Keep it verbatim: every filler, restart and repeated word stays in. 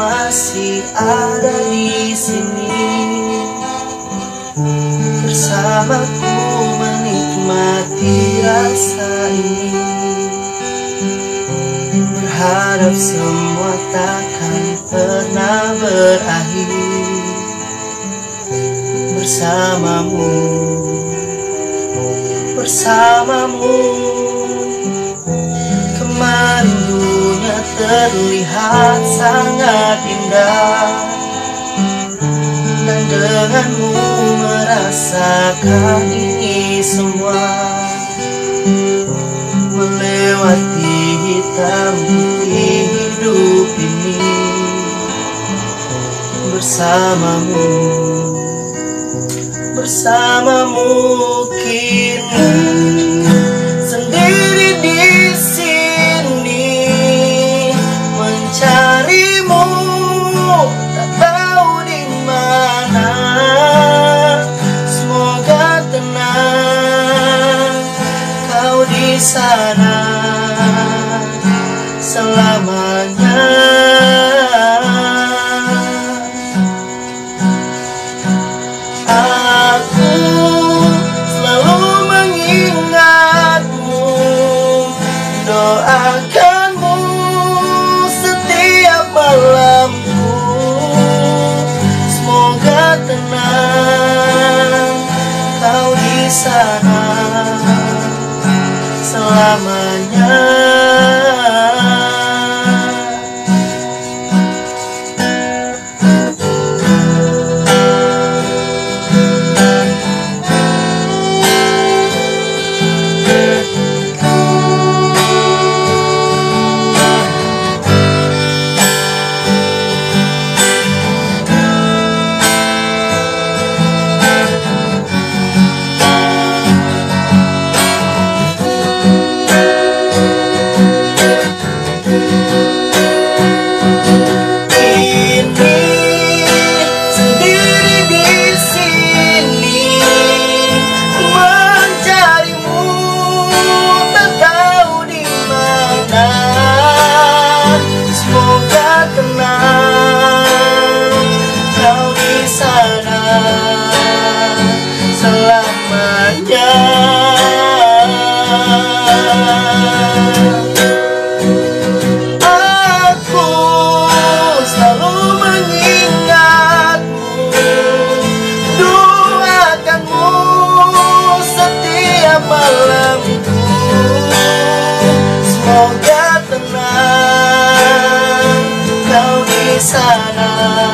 masih ada di sini bersamaku menikmati rasa ini. Berharap semua takkan pernah berakhir. Bersamamu, bersamamu, kemarin dunia terlihat sangat indah, dan denganmu merasakan ini semua. Melewati hitam putih hidup ini bersamamu, bersamamu. Kini sendiri di sini mencarimu, tak tahu di mana. Semoga tenang kau di sana selamanya. Doakanmu setiap malamku, semoga tenang kau di sana selamanya. Aku selalu mengingatmu, doakanmu setiap malamku. Semoga tenang kau di sana.